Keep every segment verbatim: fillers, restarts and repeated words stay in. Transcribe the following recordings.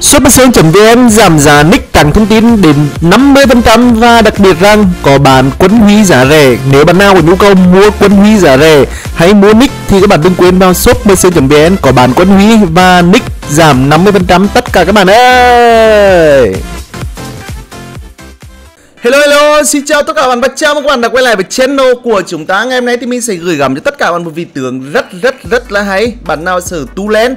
Shop M C chấm vn giảm giá nick cắn thông tin đến năm mươi phần trăm và đặc biệt rằng có bán quân huy giá rẻ. Nếu bạn nào có nhu cầu mua quân huy giá rẻ hay mua nick thì các bạn đừng quên vào shop M C chấm vn có bán quân huy và nick giảm năm mươi phần trăm tất cả các bạn ơi. Hello hello, xin chào tất cả các bạn, và chào mừng các bạn đã quay lại với channel của chúng ta. Ngày hôm nay thì mình sẽ gửi gắm cho tất cả các bạn một vị tướng rất rất rất là hay. Bạn nào sở Tulen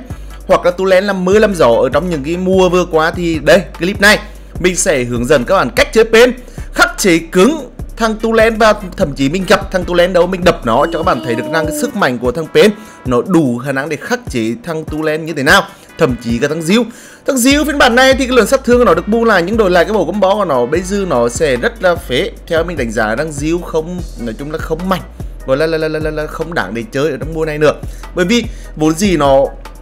hoặc là Tulen làm mưa làm gió ở trong những cái mùa vừa qua thì đây, clip này mình sẽ hướng dẫn các bạn cách chơi Pen, khắc chế cứng thằng Tulen, và thậm chí mình gặp thằng Tulen đâu mình đập nó cho các bạn thấy được rằng cái sức mạnh của thằng Pen nó đủ khả năng để khắc chế thằng Tulen như thế nào, thậm chí cả thằng Zill. Thằng Zill phiên bản này thì cái lượng sát thương của nó được bù lại nhưng đổi lại cái bộ combo của nó bây giờ nó sẽ rất là phế. Theo mình đánh giá thằng Zill không, nói chung là không mạnh, gọi là, là, là, là, là không đáng để chơi ở trong mùa này nữa. Bởi vì vốn gì nó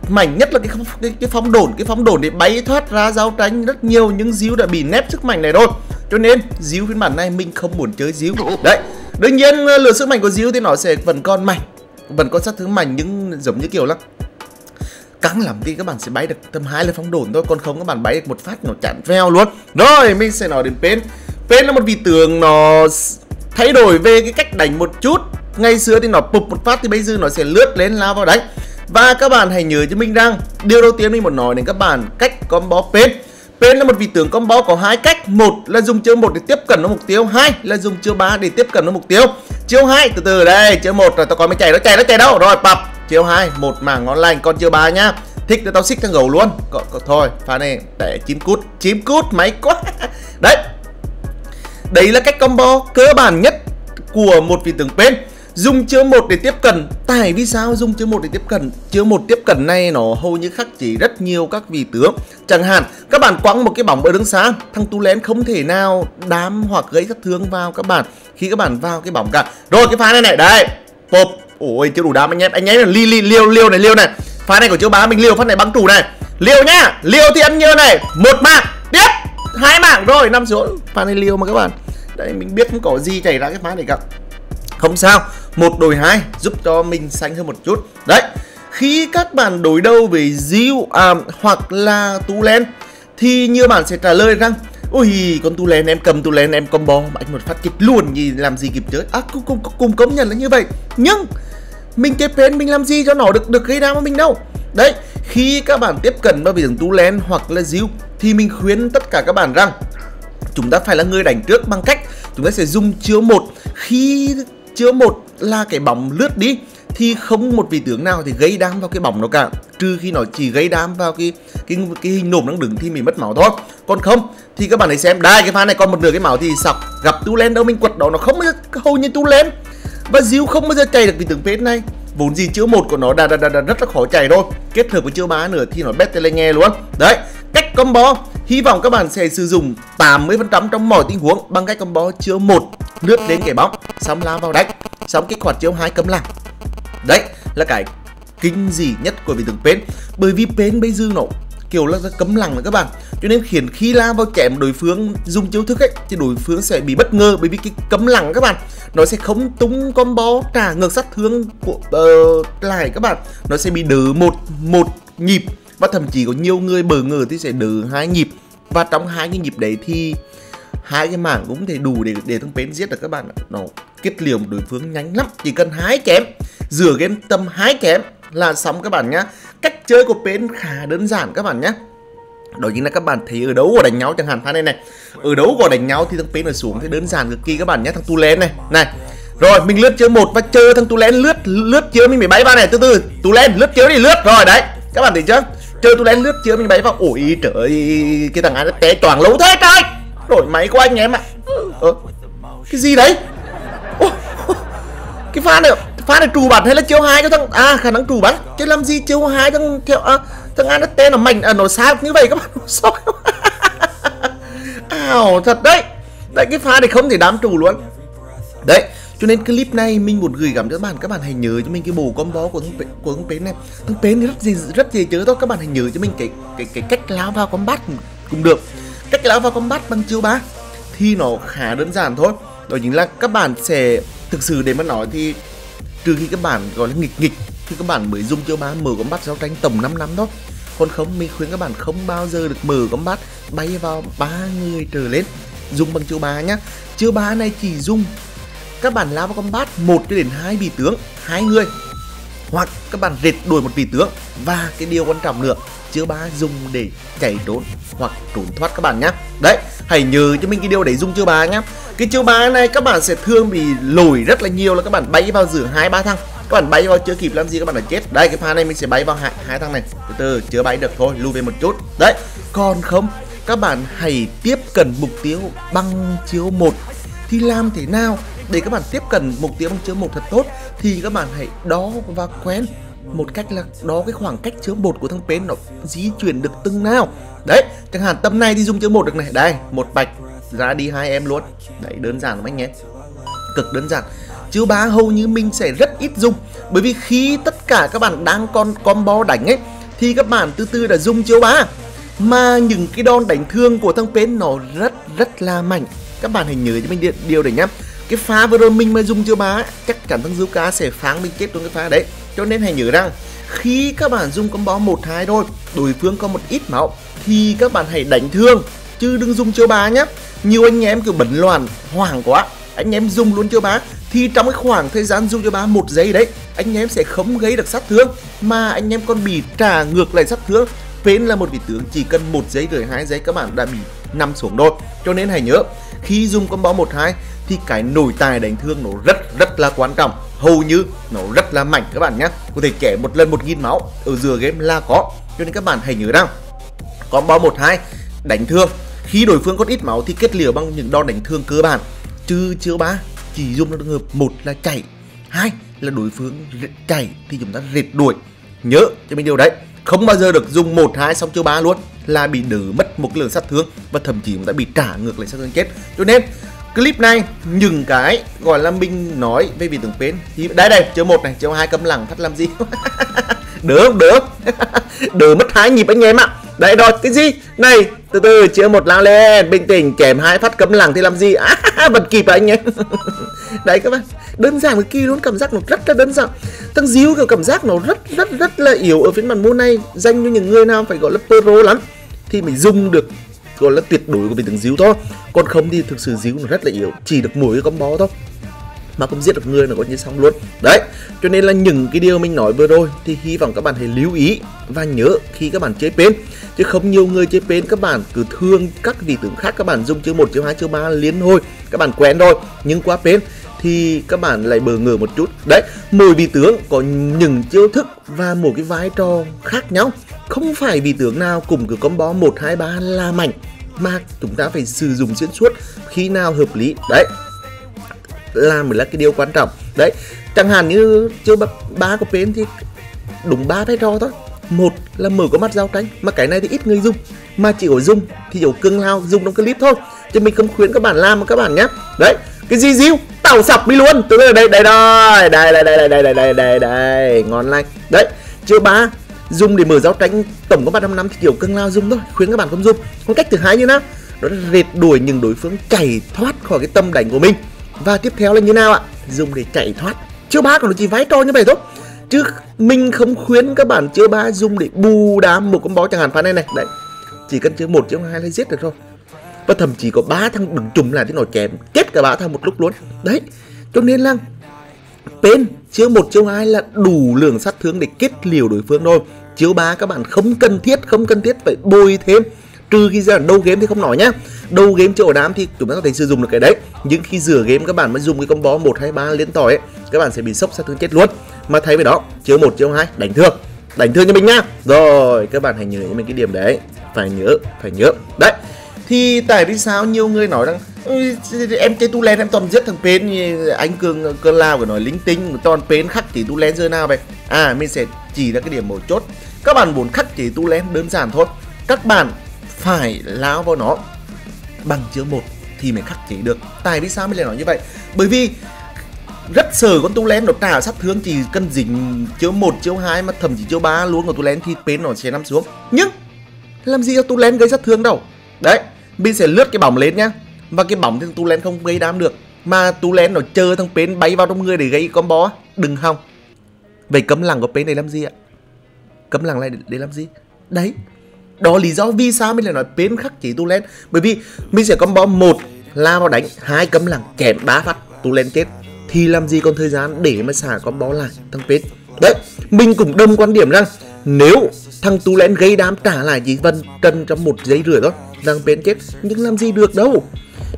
mạnh nhất là cái cái, cái phóng đồn, cái phóng đồn để bay thoát ra giao tranh rất nhiều, nhưng Zill đã bị nép sức mạnh này rồi. Cho nên Zill phiên bản này mình không muốn chơi Zill. Đấy, đương nhiên lượng sức mạnh của Zill thì nó sẽ vẫn còn mạnh, vẫn còn sát thương mạnh, nhưng giống như kiểu là căng lắm thì các bạn sẽ bay được tầm hai là phóng đồn thôi, còn không các bạn bay được một phát nó chặn veo luôn. Rồi mình sẽ nói đến Pen. Pen là một vị tướng nó thay đổi về cái cách đánh một chút. Ngày xưa thì nó bụp một phát thì bây giờ nó sẽ lướt lên lao vào đánh. Và các bạn hãy nhớ cho mình rằng điều đầu tiên mình muốn nói đến các bạn cách combo Pen. Pen là một vị tướng combo có hai cách, một là dùng chiêu một để tiếp cận nó mục tiêu, hai là dùng chiêu ba để tiếp cận nó mục tiêu. Chiêu hai từ từ đây, chiêu một là tao coi mới chạy, nó chạy nó chạy đâu rồi bập. Chiêu hai một mảng ngon lành, còn chiêu ba nhá, thích là tao xích thằng gấu luôn. Còn thôi pha này để chim cút, chim cút máy quá. Đấy, đấy là cách combo cơ bản nhất của một vị tướng Pen, dùng chiêu một để tiếp cận. Tại vì sao dùng chiêu một để tiếp cận? Chiêu một tiếp cận này nó hầu như khắc chế rất nhiều các vị tướng. Chẳng hạn các bạn quăng một cái bóng ở đứng xa, thằng Tulen không thể nào đám hoặc gây sát thương vào các bạn khi các bạn vào cái bóng cả. Rồi cái pha này này, đây pop, ôi chưa đủ đám anh em, anh ấy là li li liêu liêu này, liêu này, pha này của chiêu bá mình liêu, phát này băng trụ này, liêu nhá, liêu thì ăn nhơ này, một mạng tiếp hai mạng rồi năm số, pha này liêu mà các bạn. Đấy, mình biết không có gì chảy ra cái pha này cả, không sao, một đổi hai giúp cho mình xanh hơn một chút. Đấy, khi các bạn đối đầu với Zill à, hoặc là Tulen thì như bạn sẽ trả lời rằng ui con Tulen em cầm Tulen em combo anh một phát kịch luôn gì làm gì kịp chơi. À, cùng, cùng, cùng công nhận là như vậy, nhưng mình chơi Pen mình làm gì cho nó được được gây đau với mình đâu. Đấy, khi các bạn tiếp cận vào vị tướng Tulen hoặc là Zill thì mình khuyên tất cả các bạn rằng chúng ta phải là người đánh trước bằng cách chúng ta sẽ dùng chiêu một. Khi chiêu một là cái bóng lướt đi thì không một vị tướng nào thì gây đam vào cái bóng nó cả, trừ khi nó chỉ gây đam vào cái cái cái hình nổm đang đứng thì mình mất máu thôi. Còn không thì các bạn hãy xem đây, cái pha này còn một nửa cái máu thì sọc, gặp Tulen đâu mình quật đó, nó không bao giờ, hầu như Tulen và Zill không bao giờ chạy được vị tướng Pen này. Vốn gì chiêu một của nó đã, đã, đã, đã rất là khó chạy rồi, kết hợp với chiêu ba nữa thì nó bét tay lên nghe luôn. Đấy, cách combo hy vọng các bạn sẽ sử dụng tám mươi phần trăm trong mọi tình huống bằng cách combo chiêu một lướt đến cái bóng, xong lao vào đánh, xong kích hoạt chiêu hai cấm lạc. Đấy là cái kinh dị nhất của vị tướng Pen, bởi vì Pen bây giờ nó kiểu là cấm lặng là các bạn, cho nên khiến khi lao vào chém đối phương dùng chiêu thức ấy thì đối phương sẽ bị bất ngờ, bởi vì cái cấm lặng các bạn nó sẽ không tung combo trả ngược sát thương của uh, lại các bạn, nó sẽ bị đỡ một một nhịp, và thậm chí có nhiều người bờ ngờ thì sẽ đỡ hai nhịp, và trong hai cái nhịp đấy thì hai cái mảng cũng thể đủ để để thằng Pen giết được các bạn. Nó kết liều đối phương nhanh lắm, chỉ cần hái kém rửa game tầm hái kém là xong các bạn nhá. Cách chơi của Pen khá đơn giản các bạn nhá. Đó chính là các bạn thấy ở đấu của đánh nhau, chẳng hạn pha này này, ở đấu của đánh nhau thì thằng Pen ở xuống thì đơn giản cực kỳ các bạn nhá. Thằng Tulen này này, rồi mình lướt chơi một và chơi thằng Tulen lướt lướt chơi mình phải bay vào này, từ từ Tulen lướt chơi đi lướt rồi. Đấy các bạn thấy chưa, chơi Tulen lướt chơi mình bay vào, ủi trời ơi, cái thằng ấy nó té choàng lấu thế trời, đổi máy của anh em ạ. Ờ, cái gì đấy? Ô, cái pha này, pha này trù bắn hay là chiêu hai cho thằng à khả năng trù bắn, chứ làm gì chiêu hai thằng theo à, thằng anh nó mạnh à, nó sao như vậy các bạn, sao? Ảo thật đấy. Đấy cái pha này không thể đám trù luôn. Đấy, cho nên clip này mình muốn gửi gắm cho các bạn, các bạn hãy nhớ cho mình cái bộ combo của thằng của thằng Pen này. Thằng Pen rất gì rất dễ chơi thôi, các bạn hãy nhớ cho mình cái cái cái cách lao vào combat cũng được. Cách lão vào combat bằng chiêu ba thì nó khá đơn giản thôi. Đó chính là các bạn sẽ thực sự để mà nói thì trừ khi các bạn gọi là nghịch nghịch thì các bạn mới dùng chiêu ba mở combat giao tranh tầm năm năm thôi. Còn không, mình khuyên các bạn không bao giờ được mở con mắt bay vào ba người trở lên. Dùng bằng chiêu ba nhá. Chiêu ba này chỉ dùng các bạn lao vào combat một cho đến hai vị tướng, hai người, hoặc các bạn rệt đuổi một vị tướng. Và cái điều quan trọng nữa, chiêu ba dùng để chạy trốn hoặc trốn thoát các bạn nhé. Đấy, hãy nhớ cho mình cái điều để dùng chiêu ba nhé. Cái chiêu ba này các bạn sẽ thường bị lỗi rất là nhiều là các bạn bay vào giữa hai ba thằng, các bạn bay vào chưa kịp làm gì các bạn đã chết. Đây, cái pha này mình sẽ bay vào hai, hai thằng này, từ từ chưa bay được thôi, lùi về một chút. Đấy, còn không các bạn hãy tiếp cận mục tiêu bằng chiêu một. Thì làm thế nào để các bạn tiếp cận mục tiêu bằng chiêu một thật tốt thì các bạn hãy đo và quen một cách là đo cái khoảng cách chiêu một của thằng Pen nó di chuyển được từng nào. Đấy, chẳng hạn tầm này thì dùng chiêu một được này, đây một bạch ra đi hai em luôn. Đấy, đơn giản lắm anh nhé, cực đơn giản. Chiêu ba hầu như mình sẽ rất ít dùng, bởi vì khi tất cả các bạn đang con combo đánh ấy thì các bạn từ từ đã dùng chiêu ba, mà những cái đòn đánh thương của thằng Pen nó rất rất là mạnh. Các bạn hãy nhớ cho mình điều để nhá. Cái pha vừa rồi mình mà dùng chiêu ba chắc chắn thằng Dukaca sẽ phán mình chết trong cái pha đấy. Cho nên hãy nhớ rằng khi các bạn dùng combo một hai thôi, đối phương có một ít máu thì các bạn hãy đánh thương chứ đừng dùng chiêu ba nhé. Nhiều anh em kiểu bấn loạn hoảng quá, anh em dùng luôn chiêu ba thì trong cái khoảng thời gian dùng chiêu ba một giây đấy, anh em sẽ không gây được sát thương mà anh em còn bị trả ngược lại sát thương. Pen là một vị tướng chỉ cần một giây rồi hai giây các bạn đã bị nằm xuống rồi. Cho nên hãy nhớ khi dùng combo một hai thì cái nổi tài đánh thương nó rất rất là quan trọng, hầu như nó rất là mạnh các bạn nhé. Có thể kẻ một lần một nghìn máu ở giữa game là có. Cho nên các bạn hãy nhớ rằng combo một hai đánh thương khi đối phương có ít máu thì kết liễu bằng những đòn đánh thương cơ bản. Chứ chiêu ba chỉ dùng trong trường hợp một là chạy, hai là đối phương chạy thì chúng ta rệt đuổi. Nhớ cho mình điều đấy, không bao giờ được dùng một hai xong chiêu ba luôn là bị đỡ mất một lượng sát thương và thậm chí chúng ta bị trả ngược lại sát thương chết. Cho nên clip này những cái gọi là mình nói về vị tướng Pen thì đấy đây, chiêu một này, chiêu hai câm lặng thắt làm gì được được đỡ mất hai nhịp anh em ạ. Đấy rồi, cái gì này, từ từ chiêu một lao lên bình tĩnh, kèm hai phát cấm lẳng thì làm gì à, bật kịp à anh em. Đấy các bạn, đơn giản cực kỳ luôn, cảm giác nó rất là đơn giản. Thằng Zill kiểu cảm giác nó rất rất rất là yếu ở phiên bản môn này, dành cho những người nào phải gọi là pro lắm thì mình dùng được gọi là tuyệt đối của mình thằng Zill thôi. Còn không thì thực sự Zill nó rất là yếu, chỉ được mỗi cái combo thôi mà không giết được người nó có như xong luôn. Đấy, cho nên là những cái điều mình nói vừa rồi thì hy vọng các bạn hãy lưu ý và nhớ khi các bạn chơi Pen. Chứ không nhiều người chơi Pen các bạn cứ thương các vị tướng khác, các bạn dùng chiêu một, chiêu hai, chiêu ba liên hồi, các bạn quen rồi. Nhưng qua Pen thì các bạn lại bờ ngờ một chút. Đấy, mỗi vị tướng có những chiêu thức và một cái vai trò khác nhau, không phải vị tướng nào cùng cứ combo một hai ba là mạnh, mà chúng ta phải sử dụng xuyên suốt khi nào hợp lý. Đấy là mới là cái điều quan trọng. Đấy, chẳng hạn như chiêu ba của Pen thì đúng ba vai trò thôi, một là mở có mắt giao tranh mà cái này thì ít người dùng, mà chỉ có dùng thì kiểu Cường Lão dùng trong clip thôi, chứ mình không khuyến các bạn làm mà các bạn nhé. Đấy, cái gì Zill tàu sập đi luôn, từ đây đây đây đây đây đây đây đây đây đây đây ngon lành. Đấy, chiêu ba dùng để mở giao tranh tổng có ba trăm năm mươi lăm thì kiểu Cường Lão dùng thôi, khuyến các bạn không dùng. Còn cách thứ hai như nào, đó là rệt đuổi những đối phương chạy thoát khỏi cái tâm đánh của mình. Và tiếp theo là như nào ạ? Dùng để chạy thoát. Chiêu ba của nó chỉ vai trò như vậy thôi, chứ mình không khuyến các bạn chiêu ba dùng để bù đám một con bó chẳng hạn pha này này. Đấy, chỉ cần chiêu một, chiêu hai là giết được rồi. Và thậm chí có ba thằng đứng trùm lại thì nó chém chết cả ba thằng một lúc luôn. Đấy, cho nên là Pen chiêu một, chiêu hai là đủ lượng sát thương để kết liễu đối phương thôi. Chiêu ba các bạn không cần thiết, không cần thiết phải bồi thêm. Trừ khi ra đầu game thì không nói nhá, đầu game chỗ đám thì chúng ta có thể sử dụng được cái đấy. Nhưng khi giữa game các bạn mới dùng cái combo một hai ba liên tỏi ấy, các bạn sẽ bị sốc sát thương chết luôn. Mà thay vì đó, chiêu một, chiêu hai đánh thương, đánh thương cho mình nhá. Rồi, các bạn hãy nhớ cho mình cái điểm đấy, phải nhớ, phải nhớ. Đấy, thì tại vì sao nhiều người nói rằng em chơi Tulen em toàn giết thằng Pen, anh Cường Cường Lão của nói lính tinh toàn Pen khắc chỉ Tulen giờ nào vậy. À, mình sẽ chỉ ra cái điểm mấu chốt. Các bạn muốn khắc chỉ Tulen đơn giản thôi, các bạn phải lao vào nó bằng chiêu một thì mới khắc chế được. Tại vì sao mình lại nói như vậy? Bởi vì rất sợ con Tulen nó trả sát thương chỉ cần dính chiêu một, chiêu hai mà thậm chí chiêu ba luôn của Tulen thì Pen nó sẽ nằm xuống. Nhưng làm gì cho Tulen gây sát thương đâu. Đấy, mình sẽ lướt cái bóng lên nhá. Và cái bóng thì Tulen không gây đám được, mà Tulen nó chờ thằng Pen bay vào trong người để gây combo, đừng hòng. Vậy cấm lặng của Pen này làm gì ạ? Cấm lặng lại để làm gì? Đấy, đó lý do vì sao mình lại nói Pen khắc chỉ Tulen. Bởi vì mình sẽ combo một là vào đánh, hai cấm làng kèm ba phát Tulen chết, thì làm gì còn thời gian để mà xả combo lại thằng Pen. Đấy, mình cũng đồng quan điểm rằng nếu thằng Tulen gây đám trả lại chỉ vân cần trong một giây rưỡi đó, thằng Pen chết. Nhưng làm gì được đâu,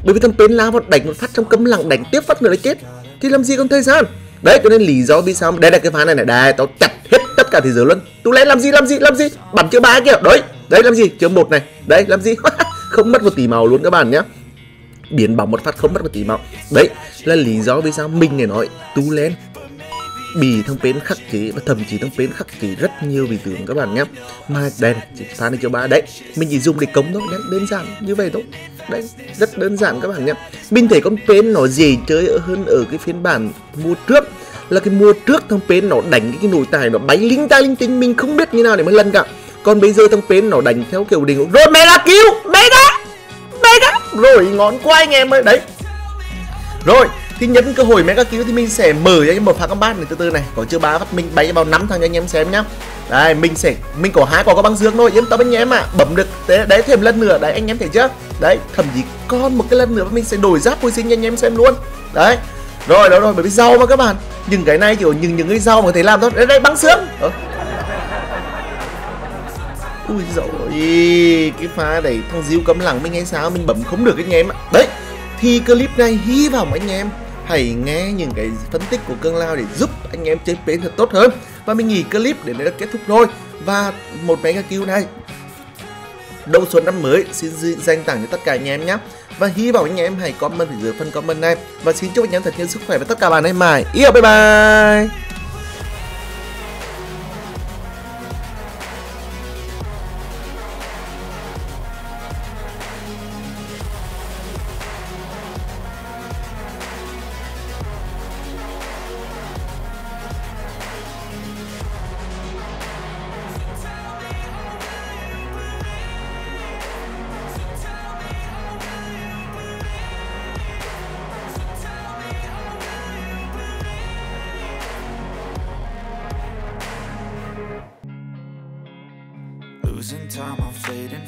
bởi vì thằng Pen lao vào đánh một phát trong cấm lặng, đánh tiếp phát nữa là chết, thì làm gì còn thời gian. Đấy, cho nên lý do vì sao đây là cái phá này này, đây tao chặt hết tất cả thế giới luôn. Tulen làm gì làm gì làm gì bắn chữ ba kìa, đấy đấy làm gì chữ một này, đấy làm gì không mất một tí màu luôn các bạn nhé, biến bóng một phát không mất một tí màu. Đấy là lý do vì sao mình này nói Tulen bị thằng Pen khắc chế, và thậm chí thằng Pen khắc chế rất nhiều vị tướng các bạn nhé. Mà đây này, phá này chữ ba đấy mình chỉ dùng để cống thôi nhé, đơn giản như vậy thôi. Đấy, rất đơn giản các bạn nhé. Mình thấy con Pen nó dễ chơi hơn ở cái phiên bản mua trước, là cái mua trước thằng Pen nó đánh cái nồi tài nó bánh linh tay linh tinh, mình không biết như nào để mới lần cả. Còn bây giờ thằng Pen nó đánh theo kiểu đình rồi mày đã cứu, mày đã, mày đã rồi ngón của anh em ơi. Đấy, rồi thì nhấn cơ hội mày đã cứu thì mình sẽ mở cho anh em một pha combat này từ từ này, có chưa ba phát mình bay vào nắm thằng cho anh em xem nhá. Đây mình sẽ mình có hái có có băng dương thôi, yên tâm anh em ạ. À, bấm được đấy, đấy thêm lần nữa đấy anh em thấy chưa. Đấy, thậm chí con một cái lần nữa mình sẽ đổi giáp hồi sinh cho anh em xem luôn. Đấy, rồi đó rồi, bởi vì rau mà các bạn, những cái này kiểu những những cái rau mà thấy làm thôi. Đấy, đây băng xương. Ờ. Ui dồi ôi, cái pha này thằng Dill cấm lẳng mình hay sao mình bấm không được anh em ạ. Đấy, thì clip này hy vọng anh em hãy nghe những cái phân tích của Cường Lão để giúp anh em chơi Pen thật tốt hơn. Và mình nghỉ clip để nó kết thúc rồi. Và một mega kill này đầu xuân năm mới xin dành tặng cho tất cả anh em nhé. Và hy vọng anh em hãy comment ở dưới phần comment này. Và xin chúc anh em thật nhiều sức khỏe và tất cả bạn em mãi. Yêu, bye bye. Losing time, I'm fading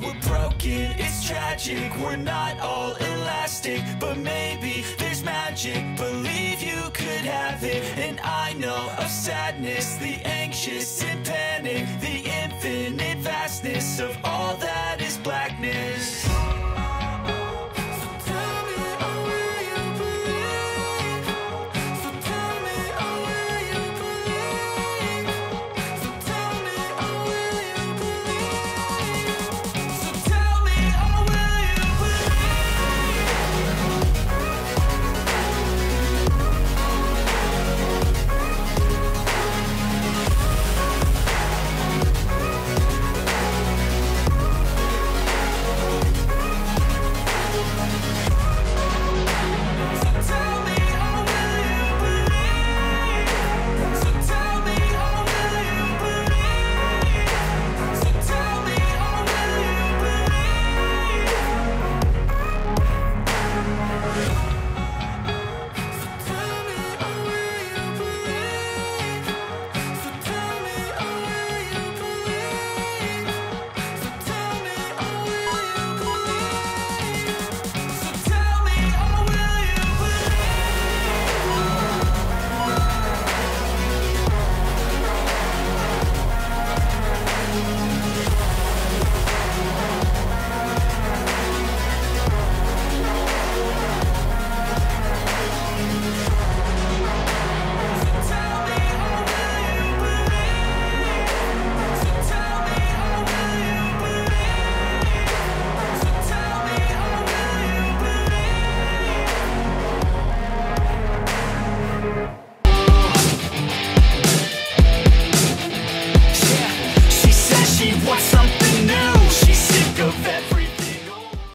We're broken, it's tragic. We're not all elastic, but maybe there's magic. Believe you could have it. And I know of sadness, the anxious and panic, the infinite vastness of all that